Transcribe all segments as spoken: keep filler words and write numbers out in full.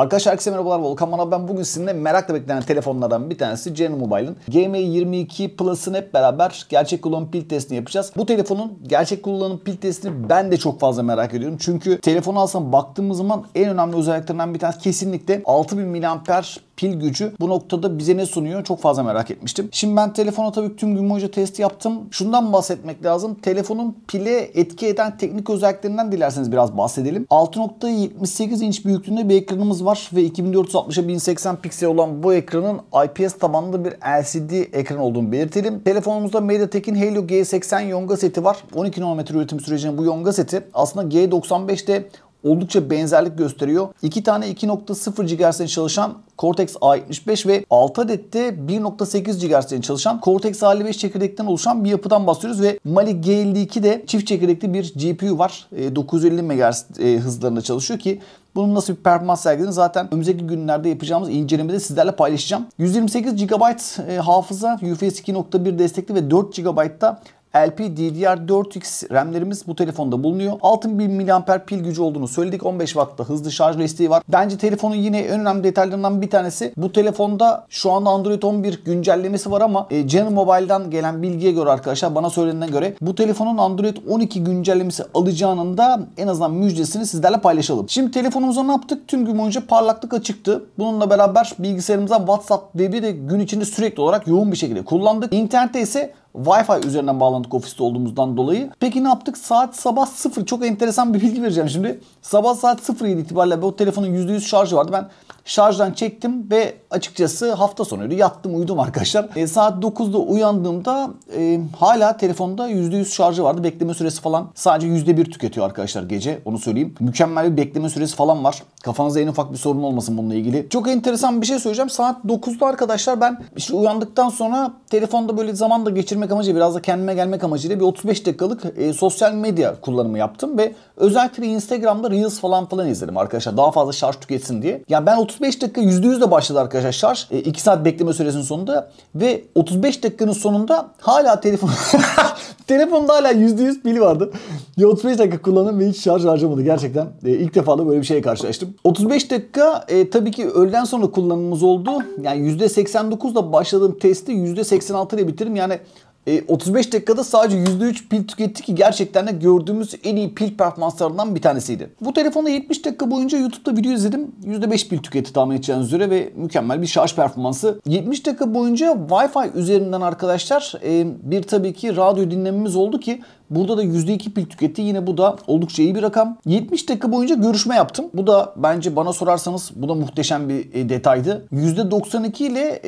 Arkadaşlar herkese merhabalar, Volkan Manav ben. Bugün sizinle merakla beklenen telefonlardan bir tanesi General Mobile'ın G M yirmi iki Plus'ın hep beraber gerçek kullanım pil testini yapacağız. Bu telefonun gerçek kullanım pil testini ben de çok fazla merak ediyorum. Çünkü telefonu alsam baktığımız zaman en önemli özelliklerinden bir tanesi kesinlikle altı bin miliamper pil gücü. Bu noktada bize ne sunuyor? Çok fazla merak etmiştim. Şimdi ben telefona tabii tüm gün boyunca test yaptım. Şundan bahsetmek lazım. Telefonun pile etki eden teknik özelliklerinden dilerseniz biraz bahsedelim. altı nokta yetmiş sekiz inç büyüklüğünde bir ekranımız var ve iki bin dört yüz altmışa bin seksen piksel olan bu ekranın I P S tabanlı bir L C D ekran olduğunu belirtelim. Telefonumuzda MediaTek'in Helio G seksen yonga seti var. on iki nanometre üretim sürecinin bu yonga seti aslında G doksan beşte oldukça benzerlik gösteriyor. iki tane iki nokta sıfır gigahertz'den çalışan Cortex A yetmiş beş ve altı adette bir nokta sekiz gigahertz'den çalışan Cortex A elli beş çekirdekten oluşan bir yapıdan bahsediyoruz ve Mali G elli ikide çift çekirdekli bir G P U var. dokuz yüz elli megahertz hızlarında çalışıyor ki bunun nasıl bir performans sergilediğini zaten önümüzdeki günlerde yapacağımız incelemede sizlerle paylaşacağım. yüz yirmi sekiz gigabayt hafıza, U F S iki nokta bir destekli ve dört gigabaytta L P D D R dört X RAM'lerimiz bu telefonda bulunuyor. altı bin miliamper pil gücü olduğunu söyledik. on beş wattta hızlı şarj desteği var. Bence telefonun yine en önemli detaylarından bir tanesi, bu telefonda şu anda Android on bir güncellemesi var ama e, General Mobile'dan gelen bilgiye göre arkadaşlar, bana söylenene göre bu telefonun Android on iki güncellemesi alacağının da en azından müjdesini sizlerle paylaşalım. Şimdi telefonumuza ne yaptık? Tüm gün boyunca parlaklık açıktı. Bununla beraber bilgisayarımıza WhatsApp webi de gün içinde sürekli olarak yoğun bir şekilde kullandık. İnternette ise Wi-Fi üzerinden bağlandık ofiste olduğumuzdan dolayı. Peki ne yaptık? Saat sabah sıfır. Çok enteresan bir bilgi vereceğim şimdi. Sabah saat sıfır yedi itibariyle bu telefonun yüzde yüz şarjı vardı. Ben şarjdan çektim ve açıkçası hafta sonuydu. Yattım uyudum arkadaşlar. E, saat dokuzda uyandığımda e, hala telefonda yüzde yüz şarjı vardı. Bekleme süresi falan sadece yüzde bir tüketiyor arkadaşlar gece. Onu söyleyeyim. Mükemmel bir bekleme süresi falan var. Kafanızda en ufak bir sorun olmasın bununla ilgili. Çok enteresan bir şey söyleyeceğim. Saat dokuzda arkadaşlar ben işte uyandıktan sonra telefonda böyle zaman da geçirmek amacı, biraz da kendime gelmek amacıyla bir otuz beş dakikalık e, sosyal medya kullanımı yaptım ve özellikle Instagram'da Reels falan falan izledim arkadaşlar. Daha fazla şarj tüketsin diye. Yani ben otuz beş dakika yüzde yüz de başladı arkadaşlar şarj. E, iki saat bekleme süresinin sonunda ve otuz beş dakikanın sonunda hala telefon telefonda hala yüzde yüz pili vardı. Ya otuz beş dakika kullandım ve hiç şarj harcamadı. Gerçekten e, ilk defa da böyle bir şeye karşılaştım. otuz beş dakika e, tabii ki öğleden sonra kullanımımız oldu. Yani yüzde seksen dokuzla başladığım testi yüzde seksen altı ile bitirdim. Yani E, otuz beş dakikada sadece yüzde üç pil tüketti ki gerçekten de gördüğümüz en iyi pil performanslarından bir tanesiydi. Bu telefonda yetmiş dakika boyunca YouTube'da video izledim. yüzde beş pil tüketti tahmin edeceğiniz üzere ve mükemmel bir şarj performansı. yetmiş dakika boyunca Wi-Fi üzerinden arkadaşlar e, bir tabii ki radyo dinlememiz oldu ki burada da yüzde iki pil tüketti. Yine bu da oldukça iyi bir rakam. yetmiş dakika boyunca görüşme yaptım. Bu da bence bana sorarsanız bu da muhteşem bir detaydı. yüzde doksan iki ile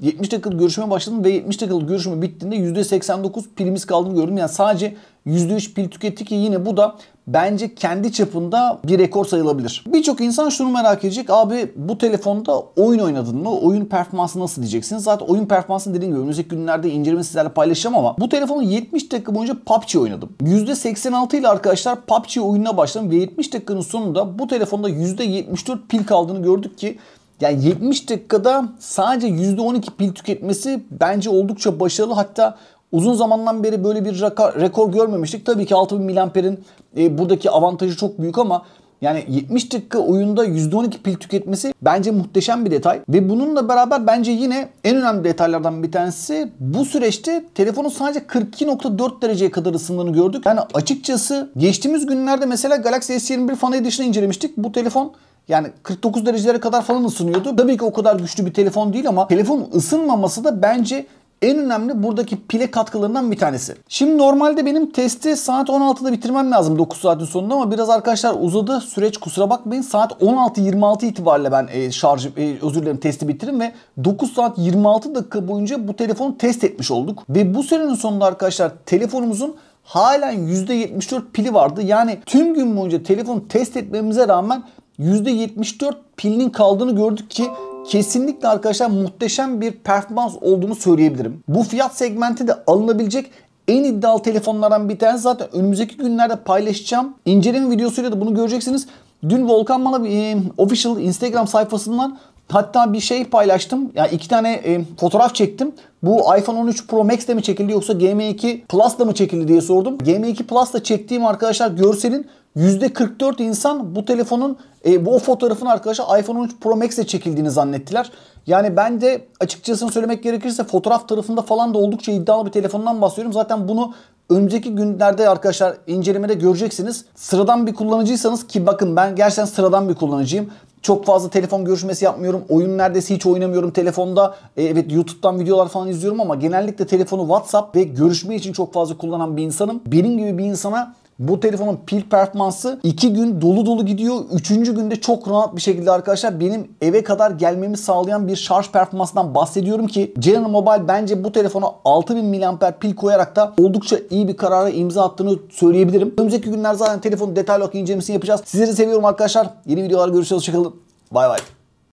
yetmiş dakikalık görüşme başladım ve yetmiş dakikalık görüşme bittiğinde yüzde seksen dokuz pilimiz kaldığını gördüm. Yani sadece yüzde üç pil tüketti ki yine bu da bence kendi çapında bir rekor sayılabilir. Birçok insan şunu merak edecek. Abi bu telefonda oyun oynadın mı? Oyun performansı nasıl diyeceksiniz? Zaten oyun performansı dediğim gibi önümüzdeki günlerde inceleme sizlerle paylaşacağım ama bu telefonun yetmiş dakika boyunca P U B G oynadım. yüzde seksen altı ile arkadaşlar P U B G oyununa başladım ve yetmiş dakikanın sonunda bu telefonda yüzde yetmiş dört pil kaldığını gördük ki yani yetmiş dakikada sadece yüzde on iki pil tüketmesi bence oldukça başarılı. Hatta uzun zamandan beri böyle bir rekor görmemiştik. Tabii ki altı bin miliamperin e, buradaki avantajı çok büyük ama yani yetmiş dakika oyunda yüzde on iki pil tüketmesi bence muhteşem bir detay. Ve bununla beraber bence yine en önemli detaylardan bir tanesi, bu süreçte telefonun sadece kırk iki nokta dört dereceye kadar ısındığını gördük. Yani açıkçası geçtiğimiz günlerde mesela Galaxy S yirmi bir Fan Edition'ı incelemiştik. Bu telefon yani kırk dokuz derecelere kadar falan ısınıyordu. Tabii ki o kadar güçlü bir telefon değil ama telefonun ısınmaması da bence en önemli buradaki pile katkılarından bir tanesi. Şimdi normalde benim testi saat on altıda bitirmem lazım, dokuz saatin sonunda ama biraz arkadaşlar uzadı süreç, kusura bakmayın. Saat on altı yirmi altı itibariyle ben e, şarj e, özür dilerim testi bitirdim ve dokuz saat yirmi altı dakika boyunca bu telefonu test etmiş olduk. Ve bu sürenin sonunda arkadaşlar telefonumuzun halen yüzde yetmiş dört pili vardı. Yani tüm gün boyunca telefonu test etmemize rağmen yüzde yetmiş dört pilinin kaldığını gördük ki kesinlikle arkadaşlar muhteşem bir performans olduğunu söyleyebilirim. Bu fiyat segmenti de alınabilecek en iddialı telefonlardan bir tanesi. Zaten önümüzdeki günlerde paylaşacağım. İnceleme videosuyla da bunu göreceksiniz. Dün Volkan bana bir e, official Instagram sayfasından Hatta bir şey paylaştım. Yani iki tane e, fotoğraf çektim. Bu iPhone on üç Pro Max'te mi çekildi yoksa G M iki Plus'ta mı çekildi diye sordum. G M iki Plus'ta çektiğim arkadaşlar görselin yüzde kırk dört insan bu telefonun e, bu fotoğrafın arkadaşlar iPhone on üç Pro Max'te çekildiğini zannettiler. Yani ben de açıkçası söylemek gerekirse fotoğraf tarafında falan da oldukça iddialı bir telefondan bahsediyorum. Zaten bunu önceki günlerde arkadaşlar incelemede göreceksiniz. Sıradan bir kullanıcıysanız, ki bakın ben gerçekten sıradan bir kullanıcıyım. Çok fazla telefon görüşmesi yapmıyorum. Oyun neredeyse hiç oynamıyorum telefonda. E, evet YouTube'dan videolar falan izliyorum ama genellikle telefonu WhatsApp ve görüşme için çok fazla kullanan bir insanım. Benim gibi bir insana bu telefonun pil performansı iki gün dolu dolu gidiyor. üçüncü günde çok rahat bir şekilde arkadaşlar benim eve kadar gelmemi sağlayan bir şarj performansından bahsediyorum ki General Mobile bence bu telefona altı bin miliamper pil koyarak da oldukça iyi bir karara imza attığını söyleyebilirim. Önümüzdeki günler zaten telefonun detaylı olarak incelemesini yapacağız. Sizleri seviyorum arkadaşlar. Yeni videolar görüşürüz. Hoşçakalın. Bay bay.